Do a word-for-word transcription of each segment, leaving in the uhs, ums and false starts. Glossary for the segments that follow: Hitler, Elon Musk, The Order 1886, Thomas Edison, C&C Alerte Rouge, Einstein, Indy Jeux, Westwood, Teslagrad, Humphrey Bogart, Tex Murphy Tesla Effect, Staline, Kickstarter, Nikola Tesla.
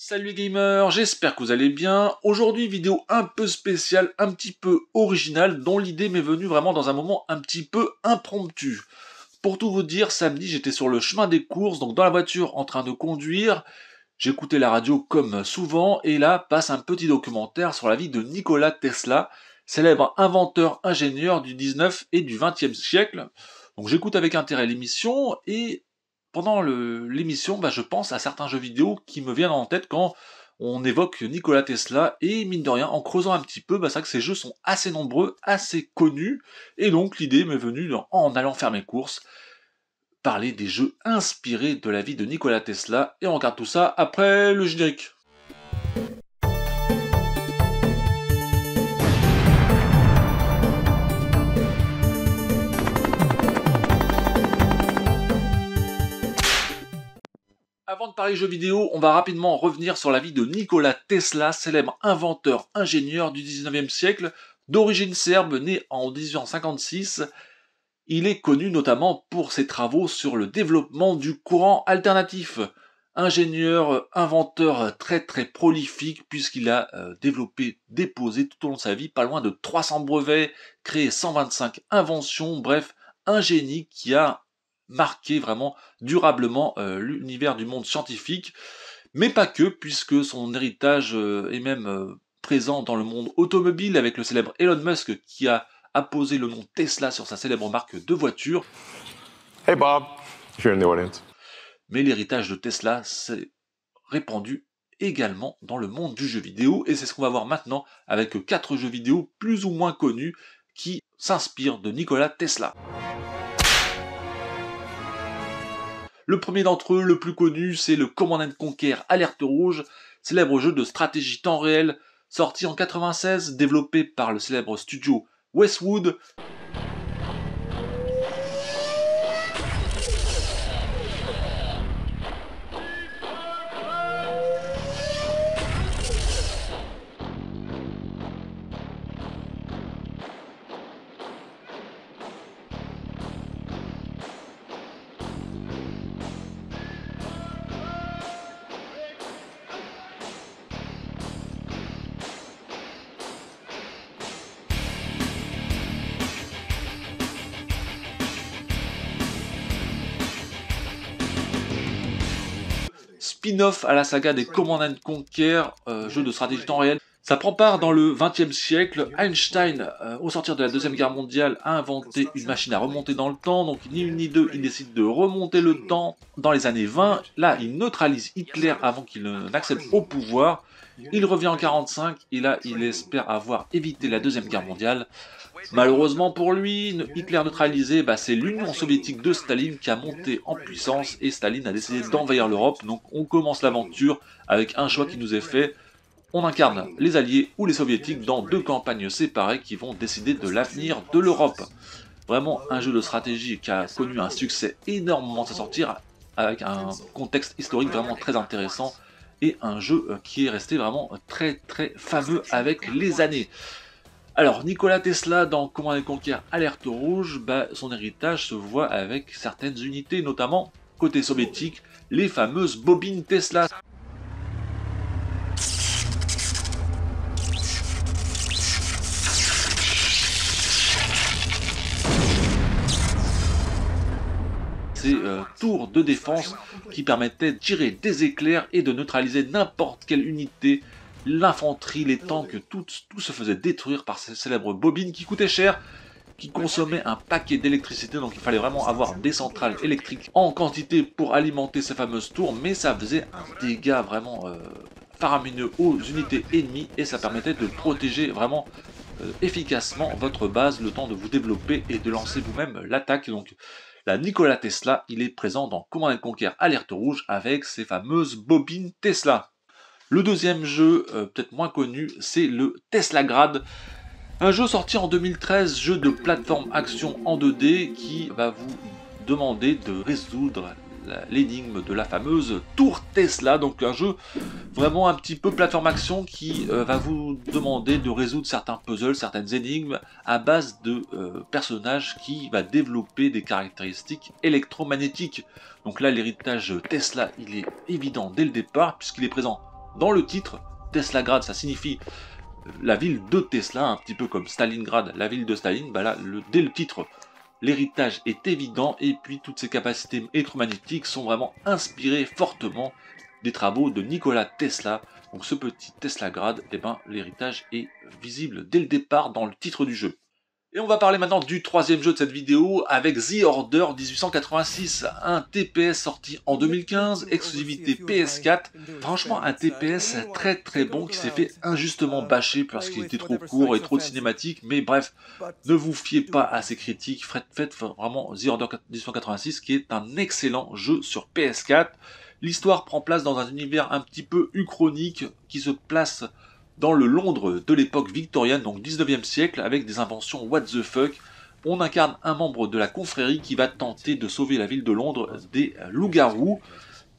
Salut gamers, j'espère que vous allez bien. Aujourd'hui, vidéo un peu spéciale, un petit peu originale, dont l'idée m'est venue vraiment dans un moment un petit peu impromptu. Pour tout vous dire, samedi, j'étais sur le chemin des courses, donc dans la voiture, en train de conduire. J'écoutais la radio comme souvent, et là passe un petit documentaire sur la vie de Nikola Tesla, célèbre inventeur ingénieur du dix-neuvième et du vingtième siècle. Donc j'écoute avec intérêt l'émission, et pendant l'émission, bah, je pense à certains jeux vidéo qui me viennent en tête quand on évoque Nikola Tesla, et mine de rien, en creusant un petit peu, bah, c'est vrai que ces jeux sont assez nombreux, assez connus, et donc l'idée m'est venue, en allant faire mes courses, parler des jeux inspirés de la vie de Nikola Tesla, et on regarde tout ça après le générique. Avant de parler jeux vidéo, on va rapidement revenir sur la vie de Nikola Tesla, célèbre inventeur ingénieur du dix-neuvième siècle, d'origine serbe, né en mille huit cent cinquante-six. Il est connu notamment pour ses travaux sur le développement du courant alternatif. Ingénieur, inventeur très très prolifique, puisqu'il a développé, déposé tout au long de sa vie pas loin de trois cents brevets, créé cent vingt-cinq inventions, bref, un génie qui a marqué vraiment durablement euh, l'univers du monde scientifique, mais pas que, puisque son héritage euh, est même euh, présent dans le monde automobile, avec le célèbre Elon Musk qui a apposé le nom Tesla sur sa célèbre marque de voiture. Hey Bob, you're in the audience. Mais l'héritage de Tesla s'est répandu également dans le monde du jeu vidéo, et c'est ce qu'on va voir maintenant avec quatre jeux vidéo plus ou moins connus qui s'inspirent de Nikola Tesla. Le premier d'entre eux, le plus connu, c'est le Command and Conquer Alerte Rouge, célèbre jeu de stratégie temps réel, sorti en quatre-vingt-seize, développé par le célèbre studio Westwood. Spin-off à la saga des Command and Conquer, euh, jeu de stratégie temps réel. Ça prend part dans le vingtième siècle. Einstein, euh, au sortir de la Deuxième Guerre mondiale, a inventé une machine à remonter dans le temps. Donc ni une ni deux, il décide de remonter le temps dans les années vingt. Là, il neutralise Hitler avant qu'il n'accède au pouvoir. Il revient en quarante-cinq et là, il espère avoir évité la Deuxième Guerre mondiale. Malheureusement pour lui, Hitler neutralisé, bah c'est l'Union soviétique de Staline qui a monté en puissance, et Staline a décidé d'envahir l'Europe. Donc on commence l'aventure avec un choix qui nous est fait. On incarne les Alliés ou les Soviétiques dans deux campagnes séparées qui vont décider de l'avenir de l'Europe. Vraiment un jeu de stratégie qui a connu un succès énorme à sa sortie, avec un contexte historique vraiment très intéressant, et un jeu qui est resté vraiment très très fameux avec les années. Alors, Nikola Tesla, dans Command and Conquer Alerte Rouge, bah, son héritage se voit avec certaines unités, notamment, côté soviétique, les fameuses bobines Tesla. Ces euh, tours de défense qui permettaient de tirer des éclairs et de neutraliser n'importe quelle unité. L'infanterie, les tanks, tout, tout se faisait détruire par ces célèbres bobines qui coûtaient cher, qui consommaient un paquet d'électricité, donc il fallait vraiment avoir des centrales électriques en quantité pour alimenter ces fameuses tours, mais ça faisait un dégât vraiment euh, faramineux aux unités ennemies, et ça permettait de protéger vraiment euh, efficacement votre base, le temps de vous développer et de lancer vous-même l'attaque. Donc la Nikola Tesla, il est présent dans Command and Conquer Alerte Rouge avec ces fameuses bobines Tesla. Le deuxième jeu, euh, peut-être moins connu, c'est le Teslagrad. Un jeu sorti en deux mille treize, jeu de plateforme action en deux D qui va vous demander de résoudre l'énigme de la fameuse tour Tesla. Donc un jeu vraiment un petit peu plateforme action qui euh, va vous demander de résoudre certains puzzles, certaines énigmes à base de euh, personnages qui va développer des caractéristiques électromagnétiques. Donc là, l'héritage Tesla, il est évident dès le départ puisqu'il est présent Dans le titre, Teslagrad, ça signifie la ville de Tesla, un petit peu comme Stalingrad, la ville de Staline. Bah là, le, dès le titre, l'héritage est évident et puis toutes ses capacités électromagnétiques sont vraiment inspirées fortement des travaux de Nikola Tesla. Donc ce petit Teslagrad, eh ben, l'héritage est visible dès le départ dans le titre du jeu. Et on va parler maintenant du troisième jeu de cette vidéo avec The Order mille huit cent quatre-vingt-six, un T P S sorti en deux mille quinze, exclusivité P S quatre. Franchement, un T P S très très bon qui s'est fait injustement bâcher parce qu'il était trop court et trop de cinématique. Mais bref, ne vous fiez pas à ces critiques. Faites vraiment The Order mille huit cent quatre-vingt-six qui est un excellent jeu sur P S quatre. L'histoire prend place dans un univers un petit peu uchronique qui se place dans le Londres de l'époque victorienne, donc dix-neuvième siècle, avec des inventions what the fuck. On incarne un membre de la confrérie qui va tenter de sauver la ville de Londres des loups-garous.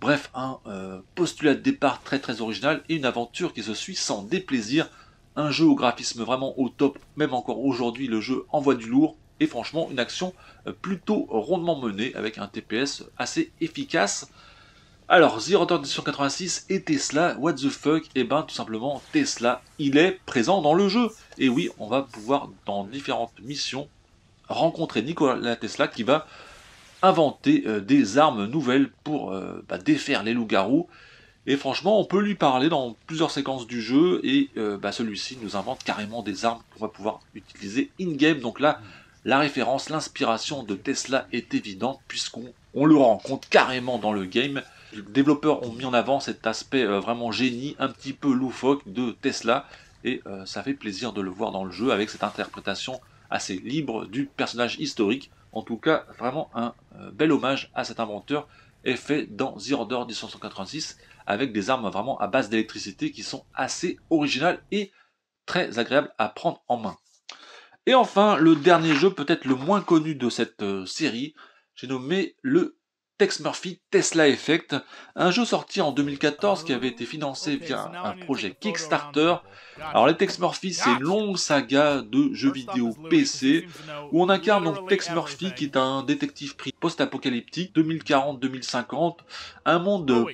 Bref, un euh, postulat de départ très très original et une aventure qui se suit sans déplaisir. Un jeu au graphisme vraiment au top, même encore aujourd'hui le jeu envoie du lourd. Et franchement, une action plutôt rondement menée avec un T P S assez efficace. Alors, The Order mille huit cent quatre-vingt-six et Tesla, what the fuck? Eh ben, tout simplement, Tesla, il est présent dans le jeu. Et oui, on va pouvoir, dans différentes missions, rencontrer Nikola Tesla qui va inventer euh, des armes nouvelles pour euh, bah, défaire les loups-garous. Et franchement, on peut lui parler dans plusieurs séquences du jeu. Et euh, bah, celui-ci nous invente carrément des armes qu'on va pouvoir utiliser in-game. Donc là, la référence, l'inspiration de Tesla est évidente puisqu'on on le rencontre carrément dans le game. Les développeurs ont mis en avant cet aspect vraiment génie, un petit peu loufoque de Tesla. Et euh, ça fait plaisir de le voir dans le jeu avec cette interprétation assez libre du personnage historique. En tout cas, vraiment un euh, bel hommage à cet inventeur est fait dans The Order mille huit cent quatre-vingt-six avec des armes vraiment à base d'électricité qui sont assez originales et très agréables à prendre en main. Et enfin, le dernier jeu peut-être le moins connu de cette euh, série, j'ai nommé le Tex Murphy Tesla Effect, un jeu sorti en deux mille quatorze qui avait été financé via un projet Kickstarter. Alors les Tex Murphy, c'est une longue saga de jeux vidéo P C où on incarne donc Tex Murphy qui est un détective post-apocalyptique deux mille quarante deux mille cinquante, un monde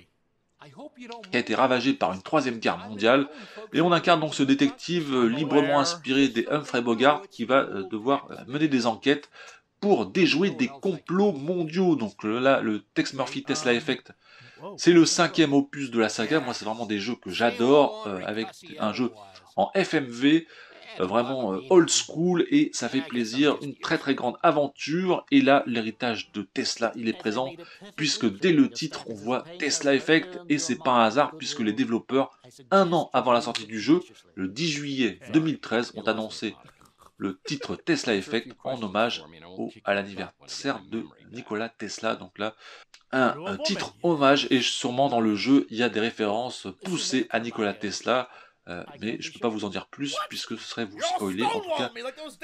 qui a été ravagé par une troisième guerre mondiale et on incarne donc ce détective librement inspiré des Humphrey Bogart qui va devoir mener des enquêtes pour déjouer des complots mondiaux. Donc là, le Tex Murphy Tesla Effect, c'est le cinquième opus de la saga. Moi, c'est vraiment des jeux que j'adore, euh, avec un jeu en F M V, euh, vraiment euh, old school, et ça fait plaisir, une très très grande aventure. Et là, l'héritage de Tesla, il est présent, puisque dès le titre, on voit Tesla Effect, et c'est pas un hasard, puisque les développeurs, un an avant la sortie du jeu, le dix juillet deux mille treize, ont annoncé le titre Tesla Effect en hommage au, à l'anniversaire de Nikola Tesla. Donc là, un, un titre hommage et sûrement dans le jeu, il y a des références poussées à Nikola Tesla. Euh, mais je ne peux pas vous en dire plus puisque ce serait vous spoiler. En tout cas,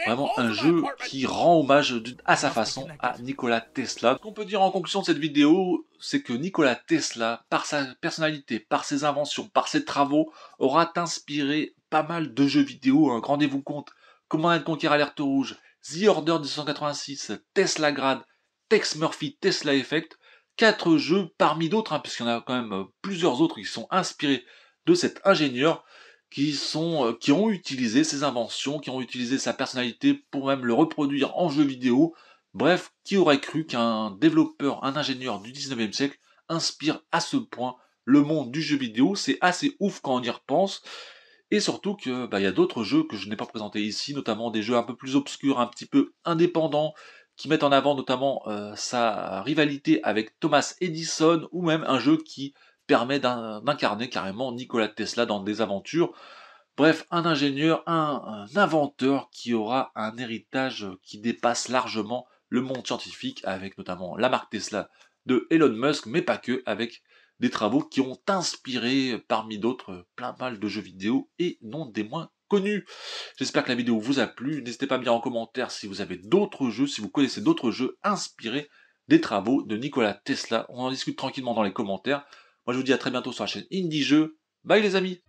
vraiment un jeu qui rend hommage à sa façon à Nikola Tesla. Ce qu'on peut dire en conclusion de cette vidéo, c'est que Nikola Tesla, par sa personnalité, par ses inventions, par ses travaux, aura inspiré pas mal de jeux vidéo. Hein. Rendez-vous compte. Comment conquérir l'Alerte Rouge, The Order mille huit cent quatre-vingt-six, Teslagrad, Tex Murphy, Tesla Effect, quatre jeux parmi d'autres, hein, puisqu'il y en a quand même plusieurs autres qui sont inspirés de cet ingénieur, qui, sont, qui ont utilisé ses inventions, qui ont utilisé sa personnalité pour même le reproduire en jeu vidéo. Bref, qui aurait cru qu'un développeur, un ingénieur du dix-neuvième siècle inspire à ce point le monde du jeu vidéo? C'est assez ouf quand on y repense. Et surtout que bah, y a d'autres jeux que je n'ai pas présentés ici, notamment des jeux un peu plus obscurs, un petit peu indépendants, qui mettent en avant notamment euh, sa rivalité avec Thomas Edison, ou même un jeu qui permet d'incarner carrément Nikola Tesla dans des aventures. Bref, un ingénieur, un, un inventeur qui aura un héritage qui dépasse largement le monde scientifique, avec notamment la marque Tesla de Elon Musk, mais pas que, avec des travaux qui ont inspiré, parmi d'autres, plein mal de jeux vidéo et non des moins connus. J'espère que la vidéo vous a plu. N'hésitez pas à me dire en commentaire si vous avez d'autres jeux, si vous connaissez d'autres jeux inspirés des travaux de Nikola Tesla. On en discute tranquillement dans les commentaires. Moi, je vous dis à très bientôt sur la chaîne Indy Jeux. Bye les amis!